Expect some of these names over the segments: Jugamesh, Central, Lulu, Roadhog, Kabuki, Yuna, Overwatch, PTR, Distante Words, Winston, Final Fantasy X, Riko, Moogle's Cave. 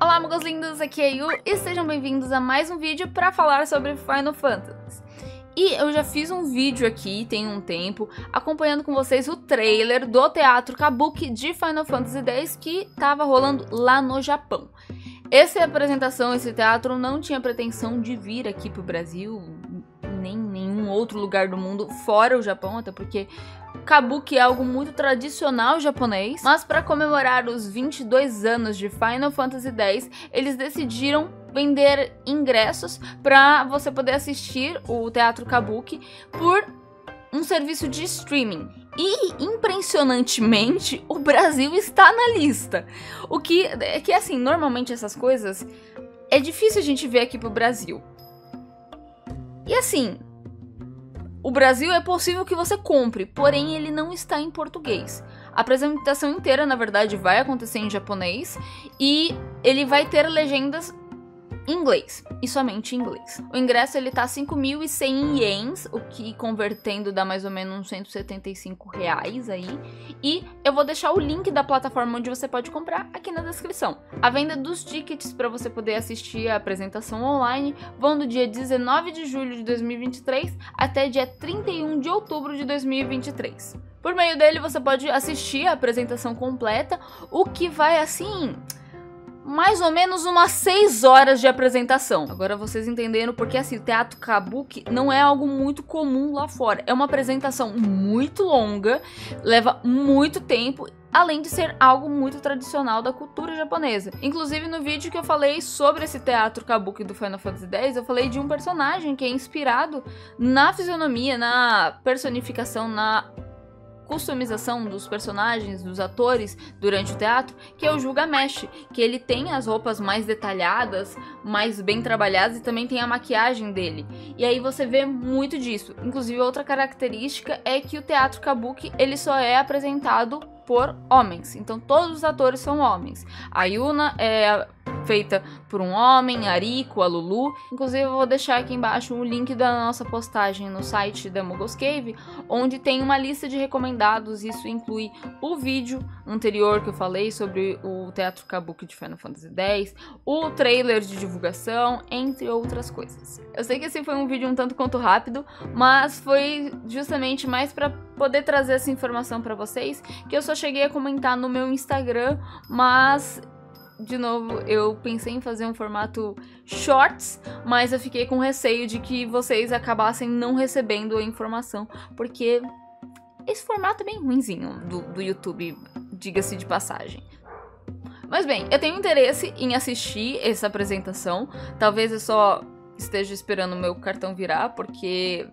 Olá, Moogles lindos, aqui é a Yu e sejam bem-vindos a mais um vídeo para falar sobre Final Fantasy. E eu já fiz um vídeo aqui, tem um tempo, acompanhando com vocês o trailer do teatro Kabuki de Final Fantasy X que estava rolando lá no Japão. Essa apresentação, esse teatro, não tinha pretensão de vir aqui pro Brasil, nem em nenhum outro lugar do mundo, fora o Japão, até porque Kabuki é algo muito tradicional japonês, mas para comemorar os 22 anos de Final Fantasy X, eles decidiram vender ingressos para você poder assistir o teatro Kabuki por um serviço de streaming. E, impressionantemente, o Brasil está na lista. O que é que, assim, normalmente essas coisas é difícil a gente ver aqui pro Brasil. E assim, o Brasil é possível que você compre, porém ele não está em português. A apresentação inteira, na verdade, vai acontecer em japonês e ele vai ter legendas em inglês, e somente em inglês. O ingresso ele tá 5.100 ienes, o que convertendo dá mais ou menos uns 175 reais aí. E eu vou deixar o link da plataforma onde você pode comprar aqui na descrição. A venda dos tickets para você poder assistir a apresentação online vão do dia 19 de julho de 2023 até dia 31 de outubro de 2023. Por meio dele você pode assistir a apresentação completa, o que vai assim, mais ou menos umas 6 horas de apresentação. Agora vocês entenderam porque assim, o teatro Kabuki não é algo muito comum lá fora. É uma apresentação muito longa, leva muito tempo, além de ser algo muito tradicional da cultura japonesa. Inclusive no vídeo que eu falei sobre esse teatro Kabuki do Final Fantasy X, eu falei de um personagem que é inspirado na fisionomia, na personificação, na customização dos personagens, dos atores durante o teatro, que é o Jugamesh, que ele tem as roupas mais detalhadas, mais bem trabalhadas e também tem a maquiagem dele. E aí você vê muito disso. Inclusive, outra característica é que o teatro Kabuki, ele só é apresentado por homens. Então, todos os atores são homens. A Yuna é feita por um homem, a Riko, a Lulu. Inclusive, eu vou deixar aqui embaixo o link da nossa postagem no site da Moogle's Cave, onde tem uma lista de recomendados. Isso inclui o vídeo anterior que eu falei sobre o teatro Kabuki de Final Fantasy X, o trailer de divulgação, entre outras coisas. Eu sei que esse foi um vídeo um tanto quanto rápido, mas foi justamente mais para poder trazer essa informação para vocês, que eu só cheguei a comentar no meu Instagram, mas de novo, eu pensei em fazer um formato shorts, mas eu fiquei com receio de que vocês acabassem não recebendo a informação, porque esse formato é bem ruinzinho do YouTube, diga-se de passagem. Mas bem, eu tenho interesse em assistir essa apresentação, talvez eu só esteja esperando o meu cartão virar, porque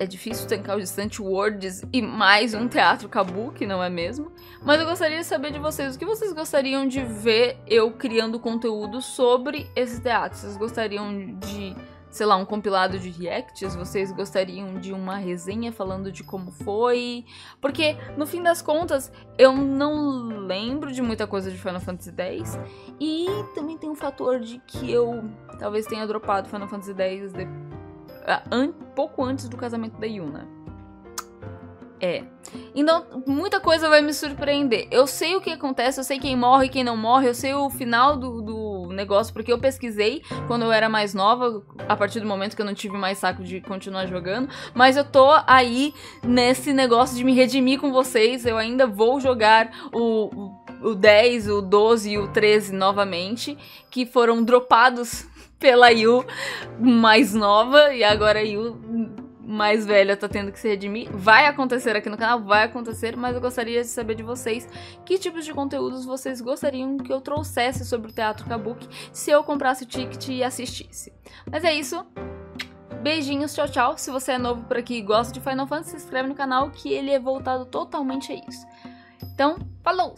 é difícil tancar o Distante Words e mais um teatro Kabuki, não é mesmo? Mas eu gostaria de saber de vocês, o que vocês gostariam de ver eu criando conteúdo sobre esse teatro? Vocês gostariam de, sei lá, um compilado de reacts? Vocês gostariam de uma resenha falando de como foi? Porque, no fim das contas, eu não lembro de muita coisa de Final Fantasy X. E também tem um fator de que eu talvez tenha dropado Final Fantasy X depois, pouco antes do casamento da Yuna. É. Então, muita coisa vai me surpreender. Eu sei o que acontece, eu sei quem morre e quem não morre, eu sei o final do negócio, porque eu pesquisei quando eu era mais nova, a partir do momento que eu não tive mais saco de continuar jogando, mas eu tô aí nesse negócio de me redimir com vocês, eu ainda vou jogar o 10, o 12 e o 13 novamente, que foram dropados pela Yu mais nova, e agora a Yu mais velha tá tendo que se redimir. Vai acontecer aqui no canal, vai acontecer, mas eu gostaria de saber de vocês que tipos de conteúdos vocês gostariam que eu trouxesse sobre o teatro Kabuki se eu comprasse o ticket e assistisse. Mas é isso, beijinhos, tchau tchau. Se você é novo por aqui e gosta de Final Fantasy, se inscreve no canal que ele é voltado totalmente a isso. Então, falou!